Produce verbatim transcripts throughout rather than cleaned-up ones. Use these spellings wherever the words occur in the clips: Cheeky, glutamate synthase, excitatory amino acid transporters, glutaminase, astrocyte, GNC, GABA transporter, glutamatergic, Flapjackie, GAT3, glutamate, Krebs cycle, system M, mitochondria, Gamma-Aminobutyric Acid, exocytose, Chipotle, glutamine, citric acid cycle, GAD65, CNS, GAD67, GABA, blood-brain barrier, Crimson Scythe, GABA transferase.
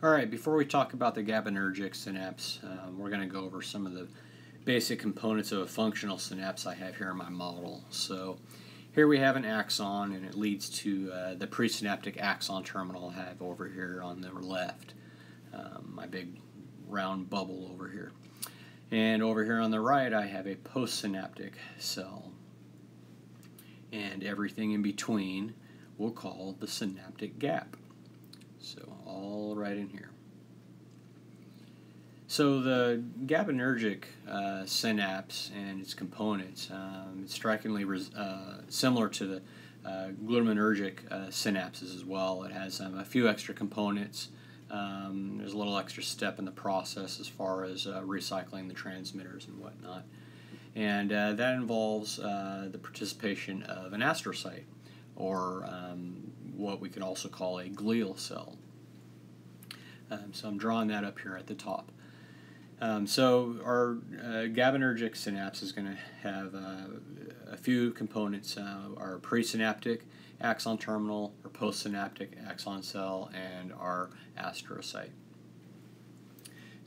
Alright, before we talk about the GABAergic synapse, uh, we're going to go over some of the basic components of a functional synapse I have here in my model. So here we have an axon, and it leads to uh, the presynaptic axon terminal I have over here on the left, um, my big round bubble over here. And over here on the right I have a postsynaptic cell, and everything in between we'll call the synaptic gap. So all right in here. So the GABAergic uh, synapse and its components, um, it's strikingly res uh, similar to the uh, glutamatergic uh, synapses as well. It has um, a few extra components. Um, there's a little extra step in the process as far as uh, recycling the transmitters and whatnot. And uh, that involves uh, the participation of an astrocyte, or um, what we could also call a glial cell. Um, so I'm drawing that up here at the top. Um, so our uh, GABAergic synapse is going to have uh, a few components, uh, our presynaptic axon terminal, our postsynaptic axon cell, and our astrocyte.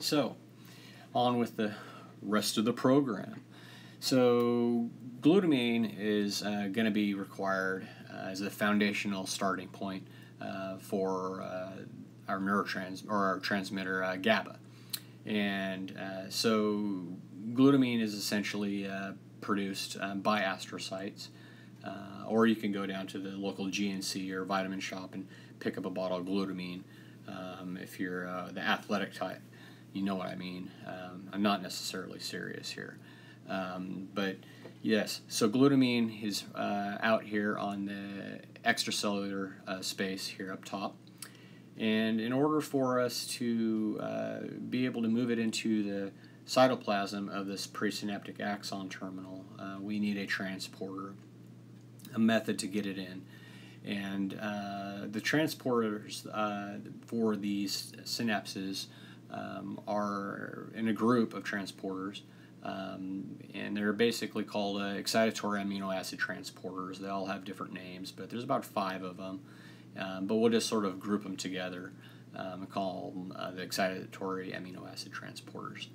So on with the rest of the program. So glutamine is uh, going to be required uh, as a foundational starting point uh, for uh, our neurotrans or our transmitter uh, GABA. And uh, so glutamine is essentially uh, produced um, by astrocytes, uh, or you can go down to the local G N C or vitamin shop and pick up a bottle of glutamine um, if you're uh, the athletic type. You know what I mean. Um, I'm not necessarily serious here. Um, but yes, so glutamine is uh, out here on the extracellular uh, space here up top. And in order for us to uh, be able to move it into the cytoplasm of this presynaptic axon terminal, uh, we need a transporter, a method to get it in. And uh, the transporters uh, for these synapses um, are in a group of transporters, um, and they're basically called uh, excitatory amino acid transporters. They all have different names, but there's about five of them. Um, but we'll just sort of group them together um, and call them uh, the excitatory amino acid transporters.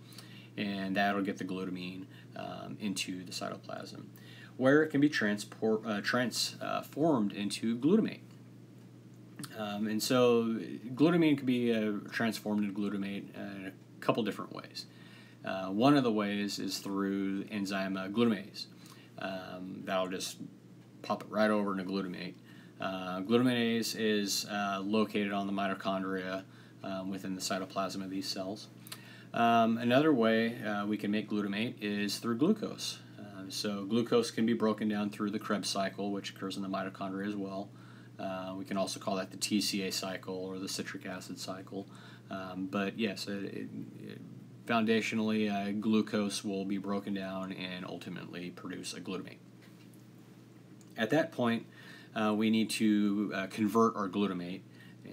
And that'll get the glutamine um, into the cytoplasm, where it can be transport, uh, transformed into glutamate. Um, and so glutamine can be uh, transformed into glutamate in a couple different ways. Uh, one of the ways is through enzyme glutamase. Um, that'll just pop it right over into glutamate. Uh, glutaminase is uh, located on the mitochondria um, within the cytoplasm of these cells. Um, another way uh, we can make glutamate is through glucose. Uh, so glucose can be broken down through the Krebs cycle, which occurs in the mitochondria as well. Uh, we can also call that the T C A cycle or the citric acid cycle. Um, but yes, it, it, it foundationally uh, glucose will be broken down and ultimately produce a glutamate. At that point, Uh, we need to uh, convert our glutamate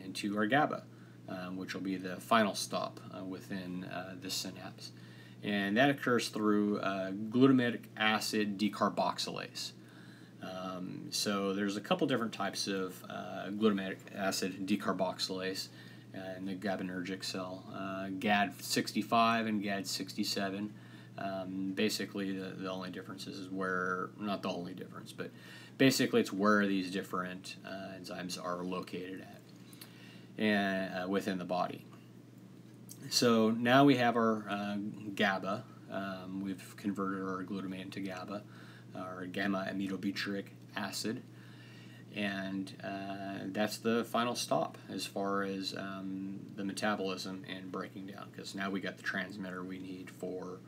into our GABA, um, which will be the final stop uh, within uh, this synapse. And that occurs through uh, glutamic acid decarboxylase. Um, so there's a couple different types of uh, glutamic acid decarboxylase uh, in the GABAergic cell, uh, G A D sixty-five and G A D sixty-seven. Um, basically, the, the only difference is where, not the only difference, but basically it's where these different uh, enzymes are located at and uh, within the body. So now we have our uh, GABA. Um, we've converted our glutamate into GABA, our gamma-aminobutyric acid, and uh, that's the final stop as far as um, the metabolism and breaking down, because now we got the transmitter we need for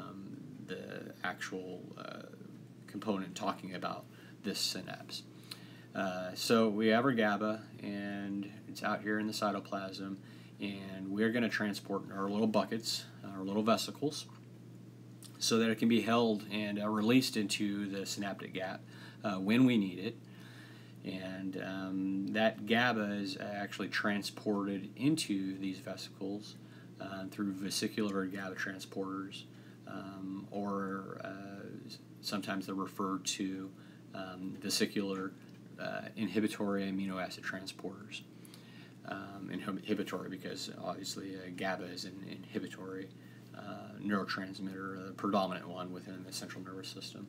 Um, the actual uh, component talking about this synapse. Uh, so we have our GABA, and it's out here in the cytoplasm, and we're going to transport our little buckets, our little vesicles, so that it can be held and uh, released into the synaptic gap uh, when we need it. And um, that GABA is actually transported into these vesicles uh, through vesicular GABA transporters. Um, or uh, sometimes they're referred to um, vesicular uh, inhibitory amino acid transporters. um, inhibitory, because obviously uh, GABA is an inhibitory uh, neurotransmitter, the predominant one within the central nervous system.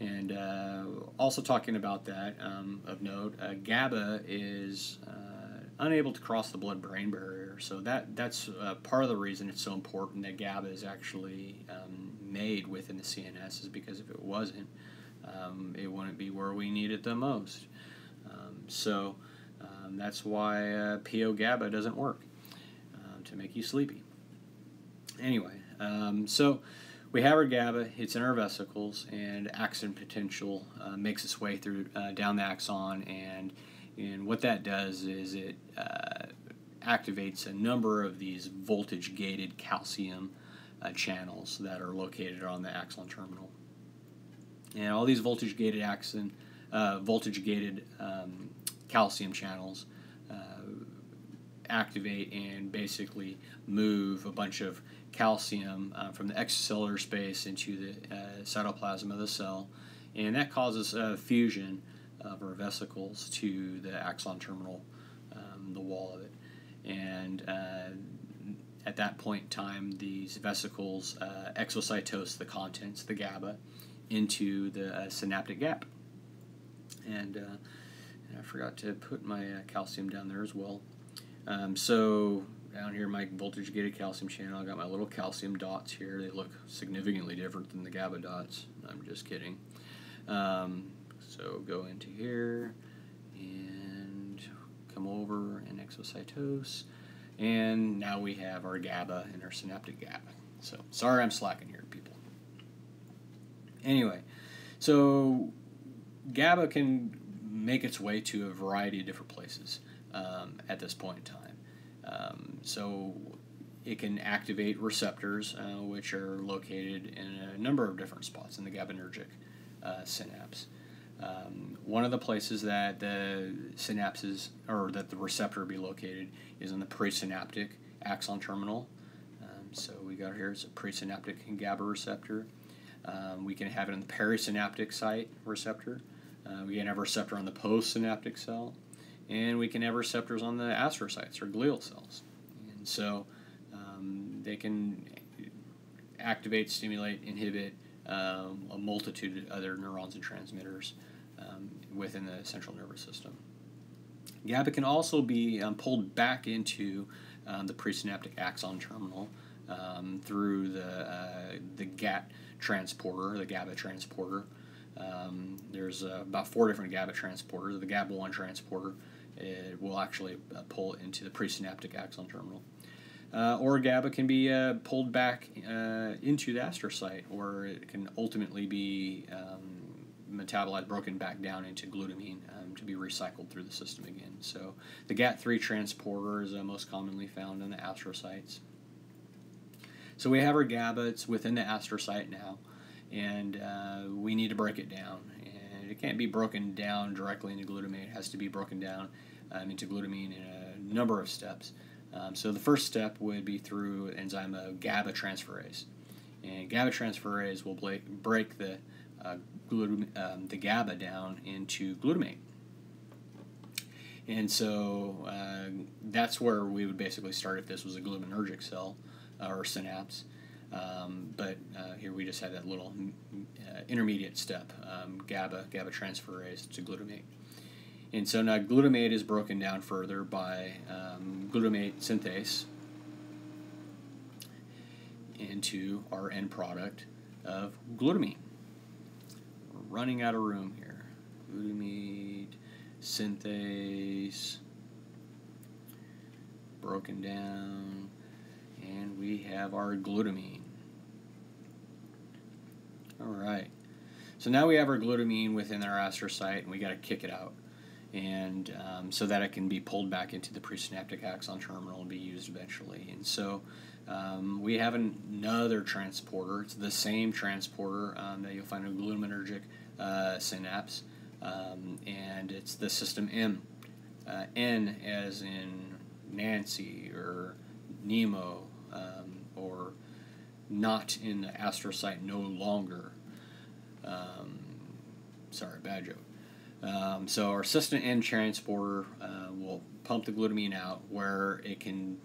And uh, also talking about that, um, of note, uh, GABA is uh, unable to cross the blood-brain barrier, so that that's uh, part of the reason it's so important that GABA is actually um, made within the C N S, is because if it wasn't, um, it wouldn't be where we need it the most. Um, so um, that's why uh, P O GABA doesn't work, uh, to make you sleepy. Anyway, um, so. We have our GABA, it's in our vesicles, and axon potential uh, makes its way through uh, down the axon, and, and what that does is it uh, activates a number of these voltage-gated calcium uh, channels that are located on the axon terminal. And all these voltage-gated axon, uh, voltage-gated um, calcium channels uh, activate and basically move a bunch of calcium uh, from the extracellular space into the uh, cytoplasm of the cell, and that causes uh, fusion of our vesicles to the axon terminal, um, the wall of it. And uh, at that point in time, these vesicles uh, exocytose the contents, the GABA, into the uh, synaptic gap. And, uh, and I forgot to put my uh, calcium down there as well. Um, so down here, my voltage-gated calcium channel, I got my little calcium dots here. They look significantly different than the GABA dots. I'm just kidding. Um, so go into here and come over and exocytose, and now we have our GABA and our synaptic gap. So sorry I'm slacking here, people. Anyway, so GABA can make its way to a variety of different places um, at this point in time. Um, so it can activate receptors, uh, which are located in a number of different spots in the GABAergic uh, synapse. Um, one of the places that the synapses, or that the receptor be located, is in the presynaptic axon terminal. Um, so we got here, it's a presynaptic GABA receptor. Um, we can have it in the perisynaptic site receptor. Uh, we can have a receptor on the postsynaptic cell. And we can have receptors on the astrocytes or glial cells. And so um, they can activate, stimulate, inhibit um, a multitude of other neurons and transmitters um, within the central nervous system. GABA can also be um, pulled back into um, the presynaptic axon terminal um, through the, uh, the GAT transporter, the GABA transporter. Um, there's uh, about four different GABA transporters. The GABA one transporter, it will actually uh, pull into the presynaptic axon terminal. Uh, or GABA can be uh, pulled back uh, into the astrocyte, or it can ultimately be um, metabolized, broken back down into glutamine um, to be recycled through the system again. So the GAT three transporter is uh, most commonly found in the astrocytes. So we have our GABA, it's within the astrocyte now, and uh, we need to break it down. And it can't be broken down directly into glutamate. It has to be broken down um, into glutamine in a number of steps. Um, so the first step would be through enzyme of GABA transferase. And GABA transferase will break the, uh, glutam um, the GABA down into glutamate. And so uh, that's where we would basically start if this was a glutaminergic cell uh, or synapse. Um, but uh, here we just have that little uh, intermediate step, um, GABA, GABA transferase to glutamate. And so now glutamate is broken down further by um, glutamate synthase into our end product of glutamine. We're running out of room here. Glutamate synthase broken down. And we have our glutamine. Alright, so now we have our glutamine within our astrocyte, and we got to kick it out, and um, so that it can be pulled back into the presynaptic axon terminal and be used eventually. And so um, we have an another transporter. It's the same transporter um, that you'll find in a glutamatergic uh, synapse, um, and it's the system M. Uh, N as in Nancy or Nemo, Um, or not in the astrocyte no longer. Um, sorry, bad joke. Um, so our system M transporter uh, will pump the glutamine out where it can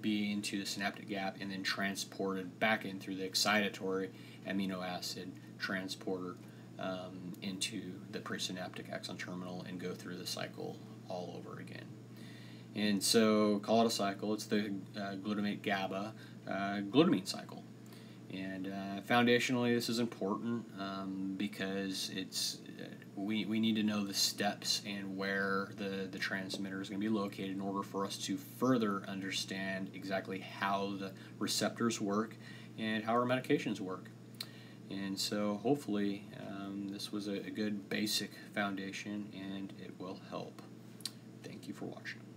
be into the synaptic gap and then transported back in through the excitatory amino acid transporter um, into the presynaptic axon terminal and go through the cycle all over again. And so call it a cycle. It's the uh, glutamate GABA uh, glutamine cycle. And uh, foundationally, this is important um, because it's we, we need to know the steps and where the, the transmitter is going to be located in order for us to further understand exactly how the receptors work and how our medications work. And so hopefully um, this was a, a good basic foundation, and it will help. Thank you for watching.